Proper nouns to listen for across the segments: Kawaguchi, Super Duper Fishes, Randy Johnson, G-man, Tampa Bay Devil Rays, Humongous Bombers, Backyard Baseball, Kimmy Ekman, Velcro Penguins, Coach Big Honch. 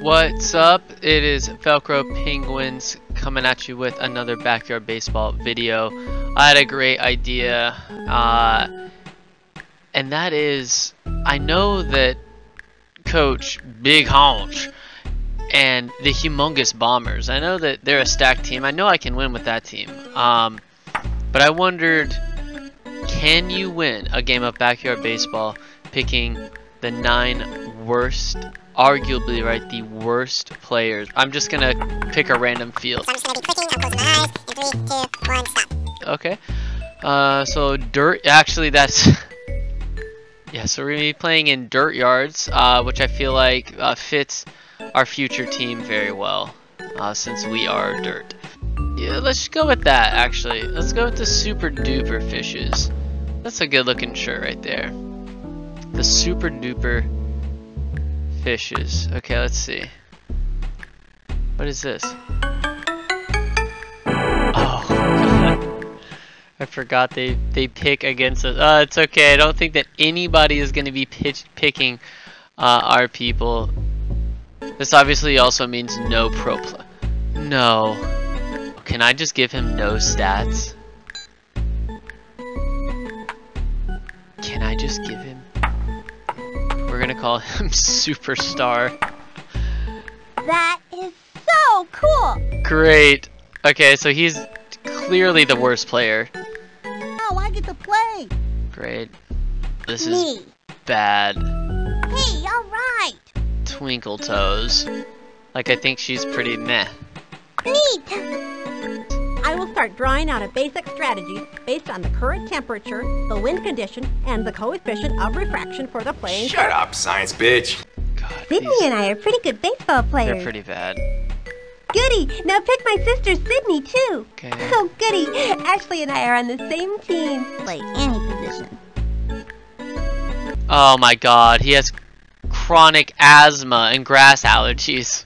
What's up? It is Velcro Penguins coming at you with another backyard baseball video. I had a great idea, and that is, I know that Coach Big Honch and the Humongous Bombers, I know that they're a stacked team. I know I can win with that team, but I wondered, can you win a game of backyard baseball picking the 9 worst, arguably, right, the worst players? I'm just going to pick a random field. So I'm just going to be clicking, I'll close my eyes, in 3, 2, 1, stop. Okay, so dirt, actually that's, yeah, so we're going to be playing in dirt yards, which I feel like fits our future team very well, since we are dirt. Yeah, let's go with that, actually. Let's go with the Super Duper Fishes. That's a good looking shirt right there. The Super Duper Fishes. Okay, let's see. What is this? Oh, I forgot they pick against us. It's okay. I don't think that anybody is going to be picking our people. This obviously also means no pro play. No. Can I just give him no stats? Can I just give him? We're gonna call him Superstar. That is so cool! Great! Okay, so he's clearly the worst player. Oh, I get to play! Great. This is bad. Hey, alright! Twinkle Toes. Like, I think she's pretty meh. Neat! I will start drawing out a basic strategy based on the current temperature, the wind condition, and the coefficient of refraction for the playing. Shut up, science bitch! God, Sydney and I are pretty good baseball players. They're pretty bad. Goody! Now pick my sister Sydney too! Okay. So goody! Ashley and I are on the same team. Play any position. Oh my god, he has chronic asthma and grass allergies.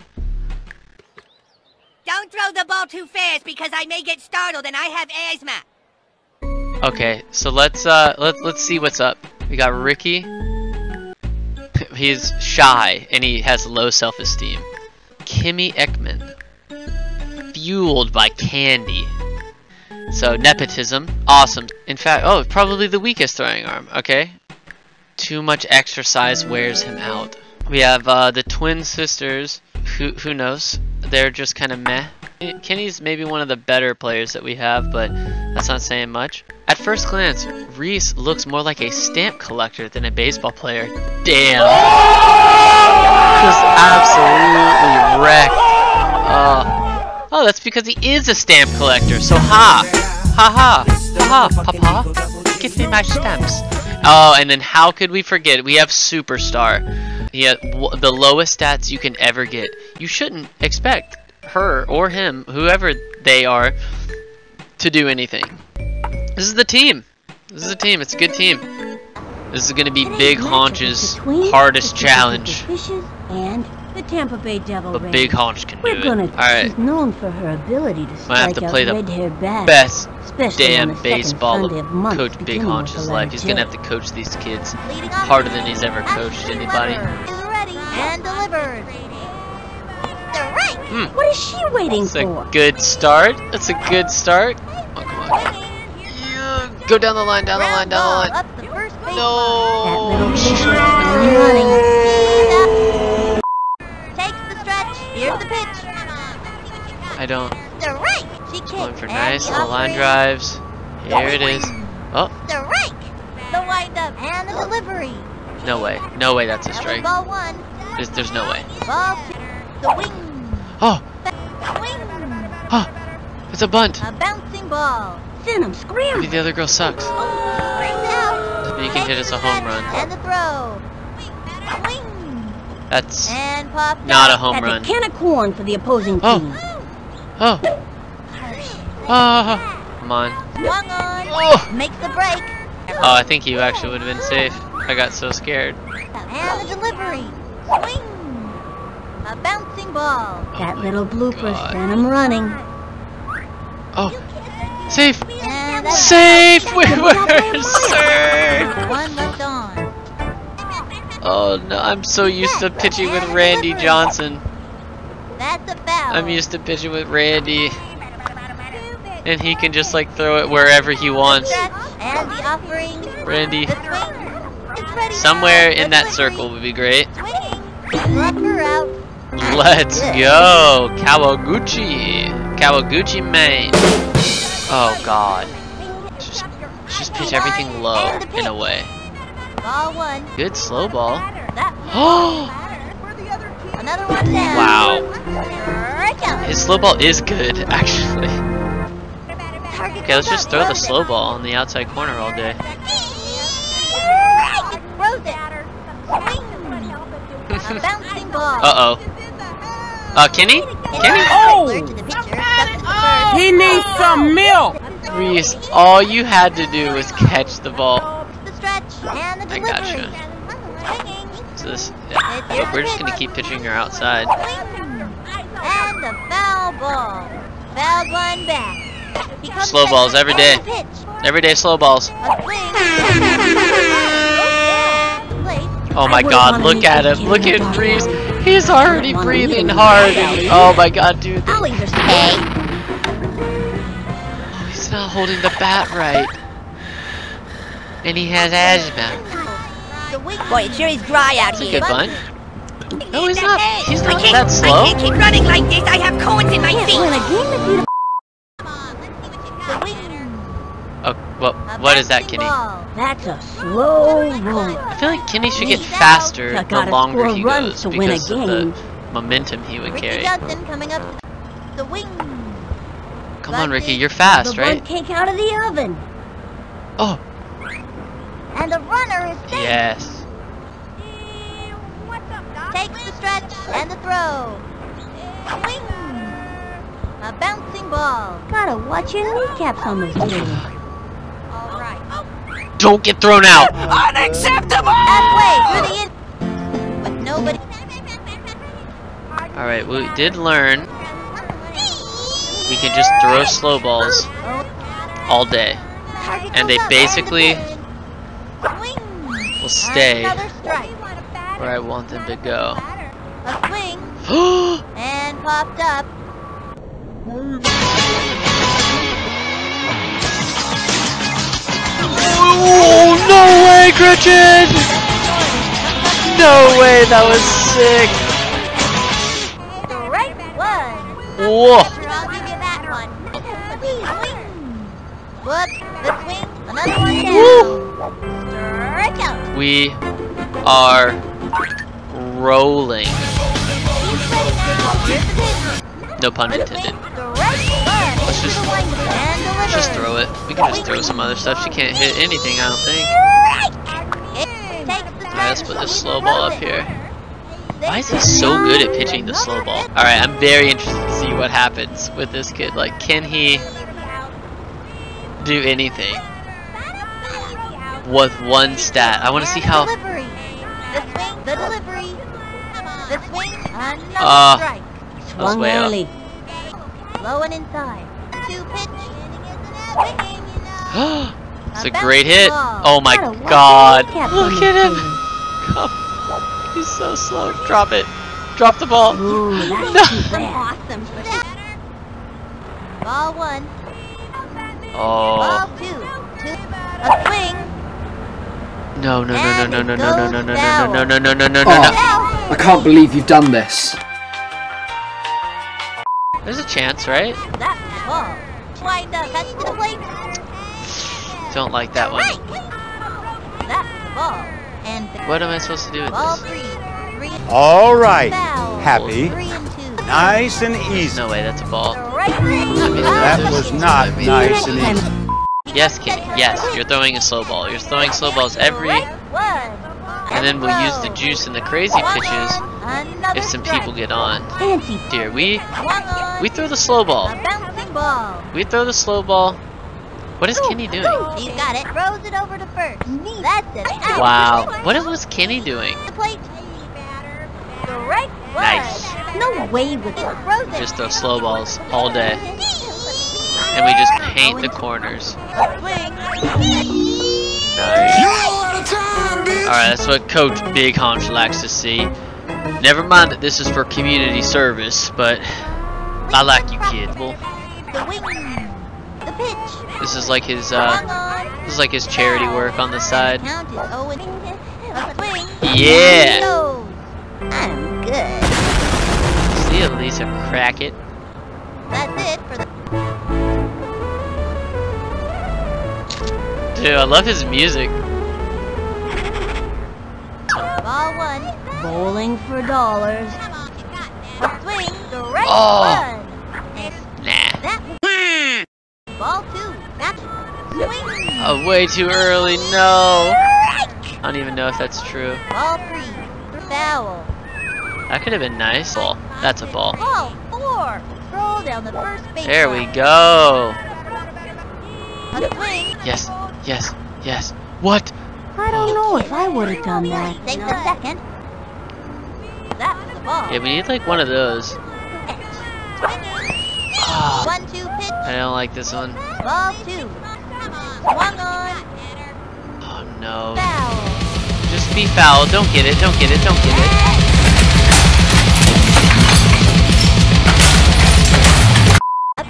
Don't throw the ball too fast because I may get startled and I have asthma. Okay, so let's see what's up. We got Ricky. He's shy and he has low self-esteem. Kimmy Ekman. Fueled by candy. So nepotism, awesome. In fact, oh, probably the weakest throwing arm. Okay. Too much exercise wears him out. We have the twin sisters. Who knows? They're just kind of meh. Kenny's maybe one of the better players that we have, but that's not saying much. At first glance, Reese looks more like a stamp collector than a baseball player. Damn. Just absolutely wrecked. Oh, that's because he is a stamp collector. So ha. Ha ha. Ha, papa. Give me my stamps. Oh, and then how could we forget? We have Superstar. Yeah, the lowest stats you can ever get. You shouldn't expect her or him, whoever they are, to do anything. This is the team. This is a team. It's a good team. This is going to be Big Honch's hardest challenge. And the Tampa Bay Devil Rays. But Big Honch can do it. All right. She's known for her ability to strike out red-haired bats. Best damn baseball of Coach Big Honch's life. He's going to have to coach these kids harder than he's ever coached anybody. What is she waiting for? That's a good start. That's a good start. Oh, come on. Yeah. Go down the line, down the line, down the line. No. Takes the stretch. Here's the pitch. I don't. She's going for nice little line drives. Here it is. Oh. The wind up and the delivery. No way. No way. That's a strike. Ball one. There's no way. Ball two. The wing. Oh. The wing. Oh. It's a bunt. A bouncing ball. Venom scream. Maybe the other girl sucks. Maybe you can hit us a home run. And the throw. Wing. That's not a home run. That's a can of corn for the opposing team. Oh. Oh. Come on. Oh. Make the break. Oh, I think you actually would have been safe. I got so scared. And the delivery. Swing. A bouncing ball. Oh, that little blooper sent him running. Oh. Safe. Safe. We were served. One left on. Oh, no. I'm so used to pitching with Randy Johnson. That's a bell. I'm used to pitching with Randy. And he can just like throw it wherever he wants. And the offering. Randy. Somewhere in that circle would be great. Let her out. Let's go. Kawaguchi. Kawaguchi, man. Oh, God. Just pitch everything low in a way. Good slow ball. Wow. His slow ball is good, actually. Okay, let's just throw the slow ball on the outside corner all day. Uh-oh. Kenny? Kenny? Oh! He needs some milk! Reese, all you had to do was catch the ball. I gotcha. So this, yeah. We're just gonna keep pitching her outside. And the foul ball. Foul line back. Slow balls every day. Every day slow balls. Oh my God, look at him. Look at Reese. He's already breathing hard. Oh my God, dude. Oh, he's not holding the bat right. And he has asthma. Boy, it sure is dry out here. That's a good bunt. No, he's not. He's not that slow. I can't keep running like this. I have cones in my feet. Oh, what is that, Kenny? That's a slow roll. I feel like Kenny should get faster the longer he goes because of the momentum he would carry. Come on, Ricky, you're fast, right? Cake out of the oven. Oh. And the runner is safe. Yes. Take the stretch and the throw. Swing. A bouncing ball. Gotta watch your kneecaps on this game. Don't get thrown out. Unacceptable. But nobody. All right, we did learn we can just throw slow balls all day, and they basically will stay where I want them to go. And popped up. Oh, no way, Gretchen! No way, that was sick! Whoa! Woo. We are rolling. No pun intended. Let's just throw it. We can just throw some other stuff. She can't hit anything, I don't think. Alright, let's put this slow ball up here. Why is he so good at pitching the slow ball? Alright, I'm very interested to see what happens with this kid. Like, can he do anything with one stat? I want to see how... That was way up. Low and inside. It's a great hit. Oh my God. Look at him. Come. He's so slow. Drop it. Drop the ball. Ooh, ball one. Oh. Ball two. A swing. No. I can't believe you've done this. There's a chance, right? Don't like that one. What am I supposed to do with this? Alright. Happy. Nice and easy. No way, that's a ball. That was not nice and easy. Yes, Kenny. Yes, you're throwing a slow ball. You're throwing slow balls every... And then we'll use the juice and the crazy pitches if some people get on. Dear, we throw the slow ball. We throw the slow ball. What is Kenny doing? You got it. Throws it over to first. That's it. Wow. What was Kenny doing? Nice. No way with it. We just throw slow balls all day, and we just paint the corners. Nice. Alright, that's what Coach Big Honch likes to see. Never mind that this is for community service, but I like you, kid. Well, this is like his charity work on the side. Yeah. I'm good. See, at least I crack it. That's it for the. Dude, I love his music. Ball one. Bowling for dollars. Swing direct one. Nah. Ball two. That's swing. Oh, way too early. No. I don't even know if that's true. Ball three. Foul. That could have been nice. Ball. That's a ball. Ball four. Roll down the first base. There we go. Yes. Yes. Yes. What? I don't know if I would have done that. Take the second. That's the ball. Yeah, we need like one of those. Oh, 1-2 pitch. I don't like this one. Ball two. Swung on. Oh no. Foul. Just be foul. Don't get it. Don't get it. Don't get it.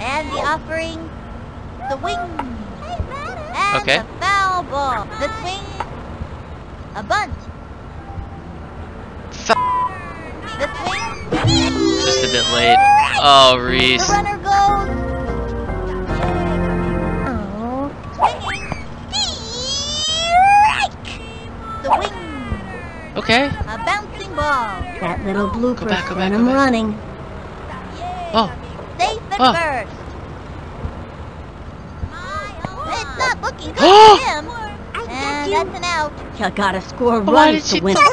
And the offering. The wing. And okay. The foul ball. The swing. A bunch. Just a bit late. Oh, Reese. The runner goes. The wing. Okay. A bouncing ball. That little blooper. Go back, go back, go back. I'm running. Oh. Safe at first. It's not looking good for him. And that's an out. You gotta score runs to win. Let's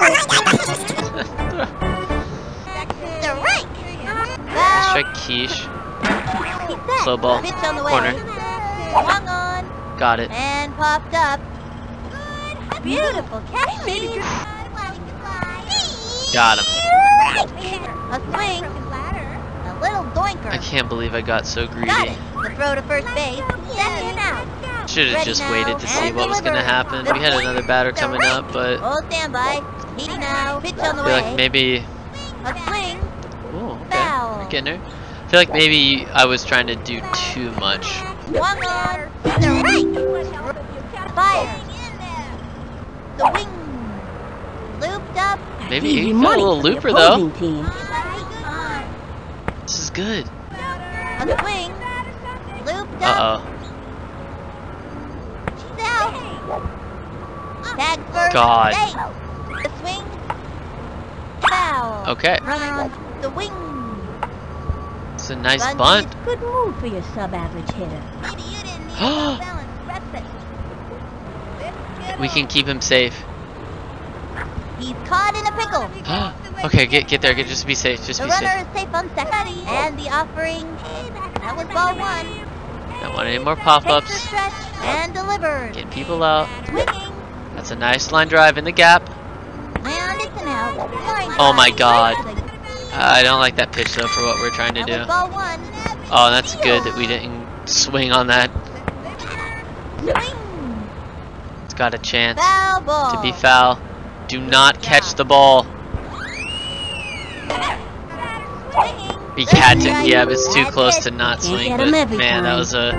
try quiche. Slow ball. Corner. Got it. And popped up. Beautiful catch. Got him. A swing. A little doinker. I can't believe I got so greedy. Got it. The throw to first base. Second out. Should have just waited to see what was going to happen. We had another batter coming up, but I feel like maybe... Oh, okay. Getting her. I feel like maybe I was trying to do too much. Maybe you can get a little looper, though. This is good. Uh-oh. God. The swing. Foul. Okay. The wing. It's a nice bunt. Good move for your sub-average hitter. Maybe you didn't need no balance. We can keep him safe. He's caught in a pickle. Okay, get there. Just be safe. Just be safe. The runner is safe on second. And the offering. That was ball one. Don't want any more pop-ups. And delivered. Get people out. That's a nice line drive in the gap. Oh my god. I don't like that pitch though for what we're trying to do. Oh, that's good that we didn't swing on that. It's got a chance to be foul. Do not catch the ball. He had to, yeah, but it's too close to not swing, but man, that was a...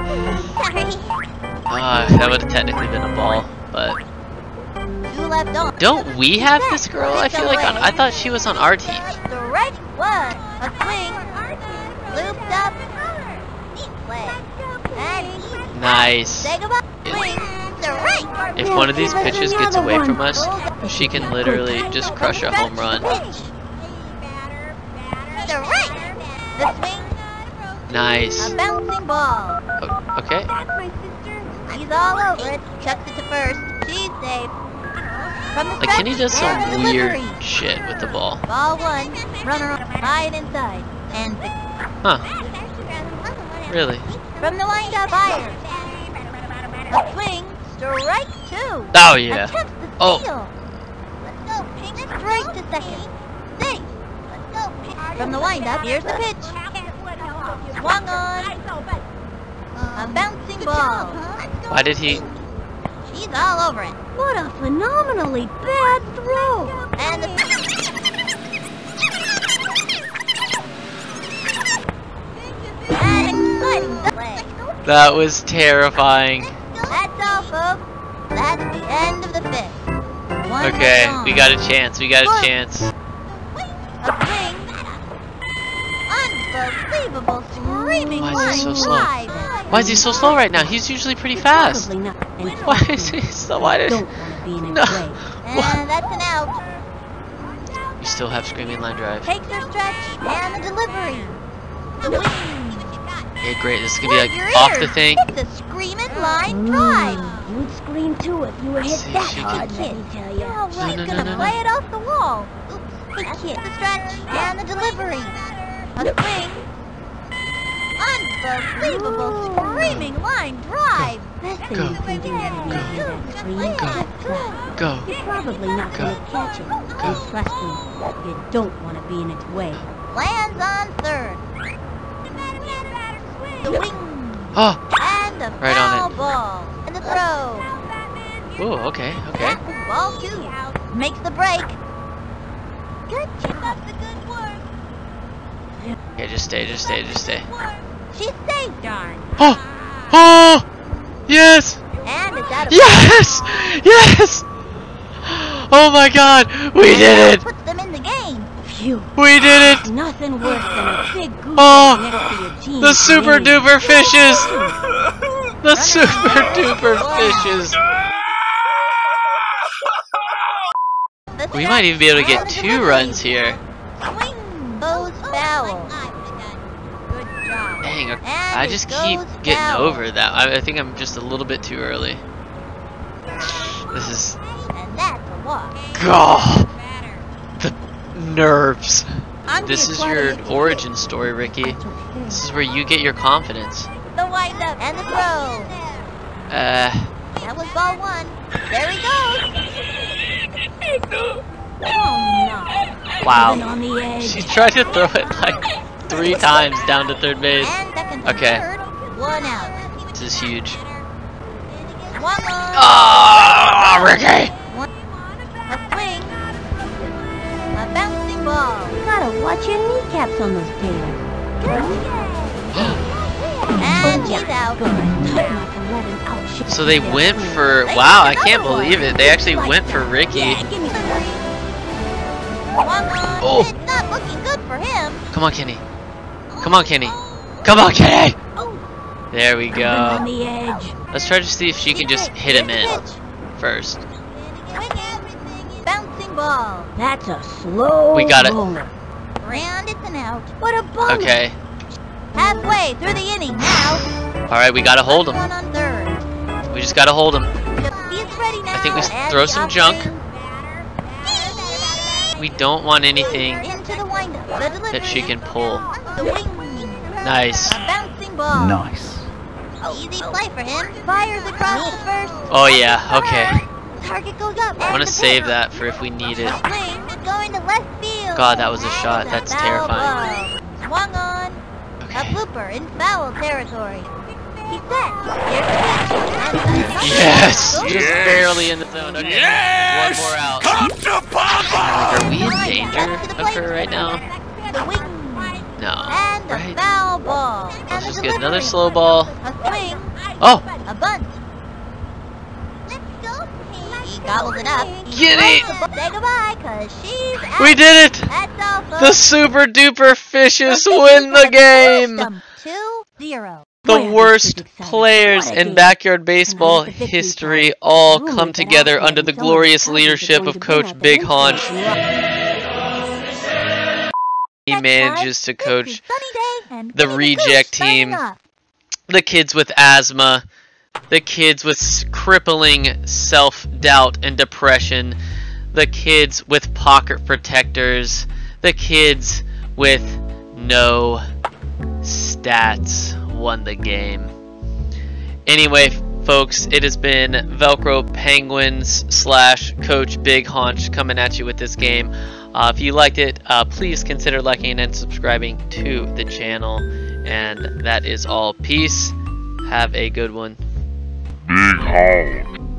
that would have technically been a ball, but... Don't we have this girl? I feel like I thought she was on our team. Nice. If one of these pitches gets away from us, she can literally just crush a home run. Nice. Okay. He's all over it. Chucks it to first. She's safe. Like, Kenny does some weird shit with the ball. Ball one, runner right inside, and really? From the lineup, fires. A swing, strike two. Oh yeah. Oh. Let's go. Strike to second. Safe. Let's go. From the windup, here's the pitch. Swung on. A bouncing ball. Why did he? He's all over it. What a phenomenally bad throw! And the That was terrifying. That's all, folks. That's the end of the fish. Okay, we got a chance. We got a chance. Unbelievable screaming. Why is he so slow? Why is he so slow right now? He's usually pretty fast. Why is he so? Why did? No. And that's an out. You still have screaming line drive. Take your stretch and the delivery. Yeah, great. This is gonna be like off the thing. It's a screaming line drive. You would scream too if you were hit that hard, let me tell you. You're alright, gonna play it off the wall. Oops, that's the stretch and the delivery. A swing. Unbelievable screaming line drive. Best thing you can do is scream. Go. You're probably not gonna catch it. And trust me, you don't want to be in its way. Lands on third. Oh, right on it. Ball. Throw. Ooh, okay. Ball two makes the break. Good, keep up the good work. Okay, just stay. She's safe, darn. Oh, yes. And it's out of yes. Oh my God, we did it. Puts them in the game. Phew. We did it. Nothing worse than a big goose next to your team. The super duper fishes. The super duper fishes. We might even be able to get 2 runs here. Dang, I just keep getting over that. I think I'm just a little bit too early. This is... God, the nerves. This is your origin story, Ricky. This is where you get your confidence. The wind up and the throw. That was ball 1. There he goes. Wow. She tried to throw it like 3 times down to third base. Okay. This is huge. Oh, Ricky! A swing. A bouncing ball. You gotta watch your kneecaps on those tails. And he's out. So they went for, wow, I can't believe it. They actually went for Ricky. Oh, it's not looking good for him. Come on, Kenny. Come on, Kenny. There we go. Let's try to see if she can just hit him in first. Bouncing ball. That's a slow. We got it. Round it and out. What a ball. Okay. Halfway through the inning now. Alright, we gotta hold him. We just gotta hold him. I think we throw some junk. We don't want anything that she can pull. Nice. Nice. Easy play for him. Fires across the first. Oh yeah, okay. I want to save that for if we need it. God, that was a shot. That's terrifying. Swung on. A blooper in foul territory. He's set. Yes! Just barely in the zone. Okay. Yes! One more out. Come to Papa! Are we in danger of her right now? No. And a foul ball. Let's just get another slow ball. A swing. Oh! A bunt. Let's go. He gobbled it up. Get it! Say goodbye, cause she's out. We did it! The super duper fishes win the game! 2-0. The worst players in backyard baseball history all come together under the glorious leadership of Coach Big Honch. He manages to coach the reject team, the kids with asthma, the kids with crippling self-doubt and depression, the kids with pocket protectors, the kids with no stats won the game. Anyway, folks, it has been Velcro Penguins / Coach Big Honch coming at you with this game. If you liked it, please consider liking and subscribing to the channel. And that is all. Peace. Have a good one. Big Honch.